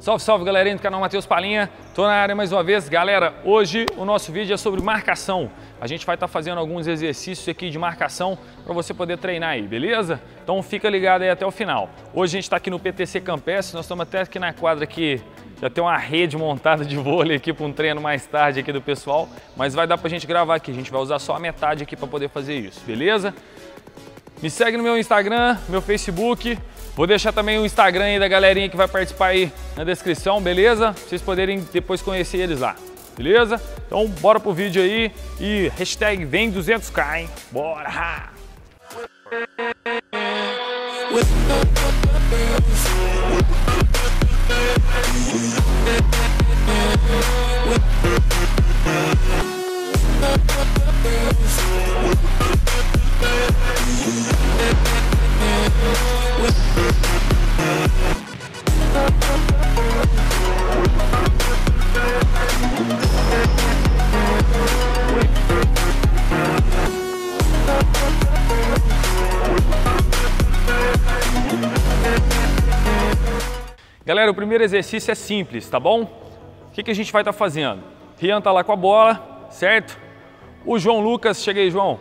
Salve, salve, galerinha do canal Matheus Palhinha. Tô na área mais uma vez. Galera, hoje o nosso vídeo é sobre marcação. A gente vai estar fazendo alguns exercícios aqui de marcação para você poder treinar aí, beleza? Então fica ligado aí até o final. Hoje a gente está aqui no PTC Campestre, nós estamos até aqui na quadra que já tem uma rede montada de vôlei aqui para um treino mais tarde aqui do pessoal, mas vai dar pra gente gravar aqui, a gente vai usar só a metade aqui para poder fazer isso, beleza? Me segue no meu Instagram, meu Facebook. Vou deixar também o Instagram aí da galerinha que vai participar aí na descrição, beleza? Pra vocês poderem depois conhecer eles lá, beleza? Então bora pro vídeo aí e hashtag vem 200k, hein? Bora! Galera, o primeiro exercício é simples, tá bom? O que a gente vai estar fazendo? Rian tá lá com a bola, certo? O João Lucas, chega aí, João.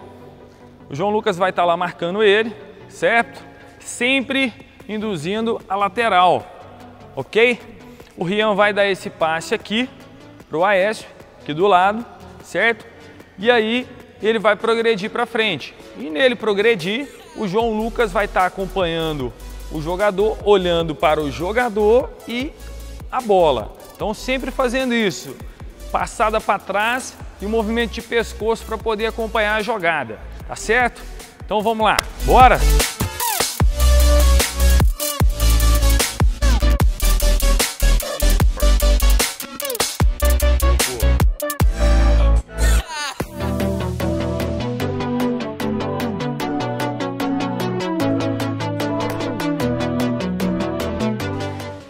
O João Lucas vai estar lá marcando ele, certo? Sempre induzindo a lateral, ok? O Rian vai dar esse passe aqui pro Aécio, aqui do lado, certo? E aí ele vai progredir para frente. E nele progredir, o João Lucas vai estar acompanhando o jogador, olhando para o jogador e a bola. Então sempre fazendo isso, passada para trás e um movimento de pescoço para poder acompanhar a jogada, tá certo? Então vamos lá, bora!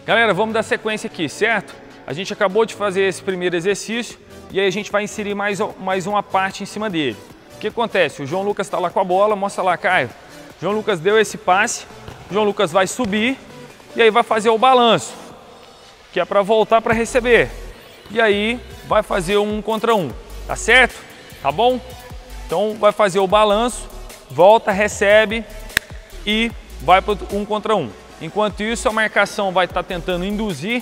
Galera, vamos dar sequência aqui, certo? A gente acabou de fazer esse primeiro exercício e aí a gente vai inserir mais uma parte em cima dele. O que acontece? O João Lucas está lá com a bola, mostra lá, Caio. O João Lucas deu esse passe, o João Lucas vai subir e aí vai fazer o balanço, que é para voltar para receber. E aí vai fazer um contra um, tá certo? Tá bom? Então vai fazer o balanço, volta, recebe e vai para um contra um. Enquanto isso, a marcação vai estar tentando induzir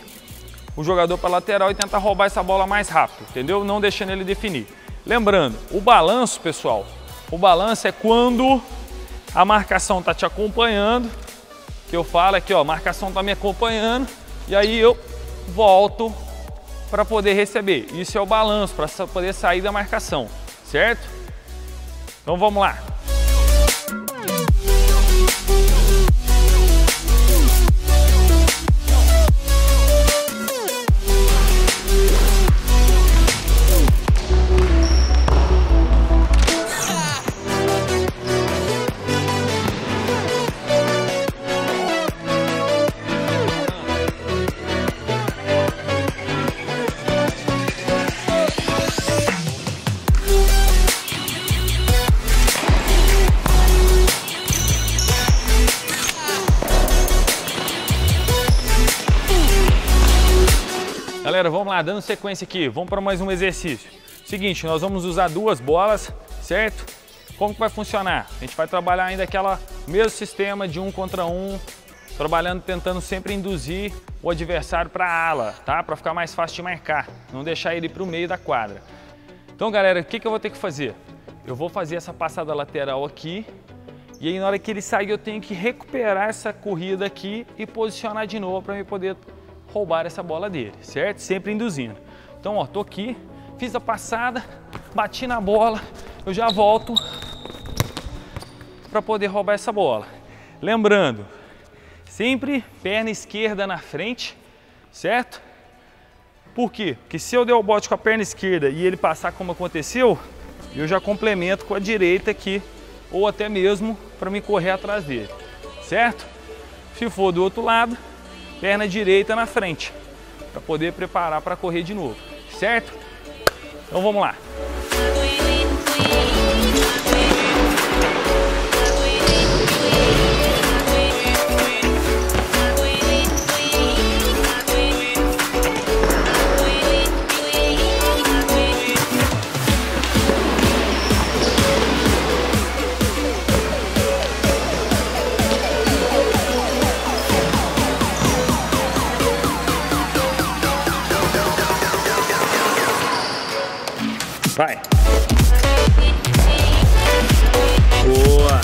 o jogador para a lateral e tentar roubar essa bola mais rápido, entendeu? Não deixando ele definir. Lembrando, o balanço, pessoal, o balanço é quando a marcação está te acompanhando, que eu falo aqui, ó, a marcação está me acompanhando e aí eu volto para poder receber. Isso é o balanço, para poder sair da marcação, certo? Então vamos lá. Galera, vamos lá, dando sequência aqui, vamos para mais um exercício. Seguinte, nós vamos usar duas bolas, certo? Como que vai funcionar? A gente vai trabalhar ainda aquela mesmo sistema de um contra um, trabalhando, tentando sempre induzir o adversário para a ala, tá? Para ficar mais fácil de marcar, não deixar ele para o meio da quadra. Então, galera, o que que eu vou ter que fazer? Eu vou fazer essa passada lateral aqui, e aí na hora que ele sair eu tenho que recuperar essa corrida aqui e posicionar de novo para eu poder roubar essa bola dele, certo? Sempre induzindo. Então, ó, tô aqui, fiz a passada, bati na bola, eu já volto para poder roubar essa bola. Lembrando, sempre perna esquerda na frente, certo? Por quê? Porque se eu der o bote com a perna esquerda e ele passar como aconteceu, eu já complemento com a direita aqui, ou até mesmo para me correr atrás dele, certo? Se for do outro lado, perna direita na frente, para poder preparar para correr de novo, certo? Então vamos lá. Vai. Boa.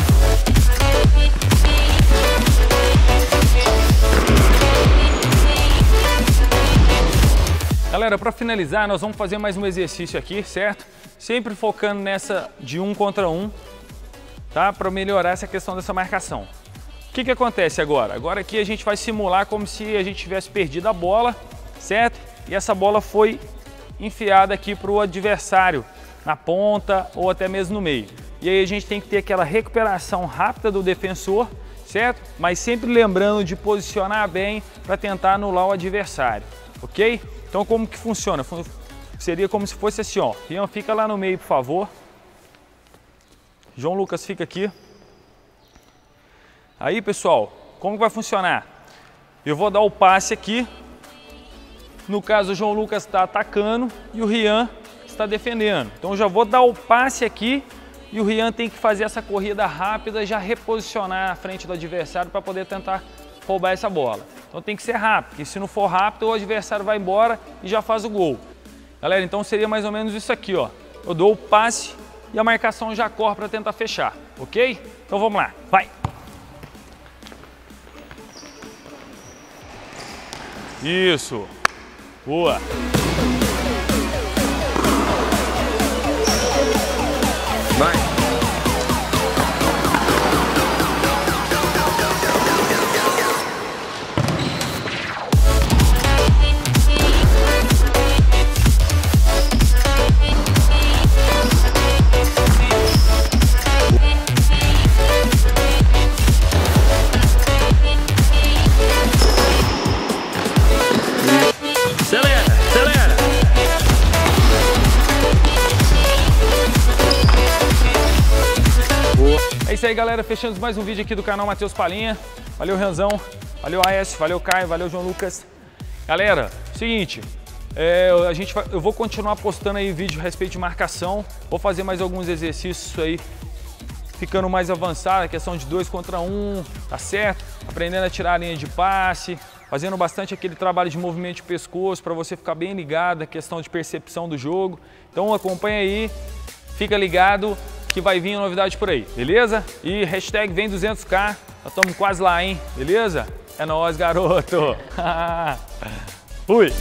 Galera, para finalizar, nós vamos fazer mais um exercício aqui, certo? Sempre focando nessa de 1 contra 1, tá? Para melhorar essa questão dessa marcação. O que que acontece agora? Agora aqui a gente vai simular como se a gente tivesse perdido a bola, certo? E essa bola foi enfiada aqui para o adversário, na ponta ou até mesmo no meio. E aí a gente tem que ter aquela recuperação rápida do defensor, certo? Mas sempre lembrando de posicionar bem para tentar anular o adversário, ok? Então como que funciona? Seria como se fosse assim, ó. Rian, fica lá no meio, por favor. João Lucas fica aqui. Aí, pessoal, como que vai funcionar? Eu vou dar o passe aqui. No caso, o João Lucas está atacando e o Rian está defendendo. Então, eu já vou dar o passe aqui e o Rian tem que fazer essa corrida rápida, já reposicionar na frente do adversário para poder tentar roubar essa bola. Então, tem que ser rápido, porque se não for rápido, o adversário vai embora e já faz o gol. Galera, então seria mais ou menos isso aqui, ó. Eu dou o passe e a marcação já corre para tentar fechar, ok? Então, vamos lá, vai! Isso. Boa. Vai. É isso aí, galera, fechando mais um vídeo aqui do canal Matheus Palhinha. Valeu, Ranzão, valeu, Aécio, valeu, Caio, valeu, João Lucas. Galera, seguinte, eu vou continuar postando aí vídeo a respeito de marcação, vou fazer mais alguns exercícios aí, ficando mais avançado, a questão de 2 contra 1, tá certo? Aprendendo a tirar a linha de passe, fazendo bastante aquele trabalho de movimento de pescoço para você ficar bem ligado, a questão de percepção do jogo. Então acompanha aí, fica ligado, que vai vir novidade por aí, beleza? E hashtag vem 200k, nós estamos quase lá, hein? Beleza? É nóis, garoto! Fui!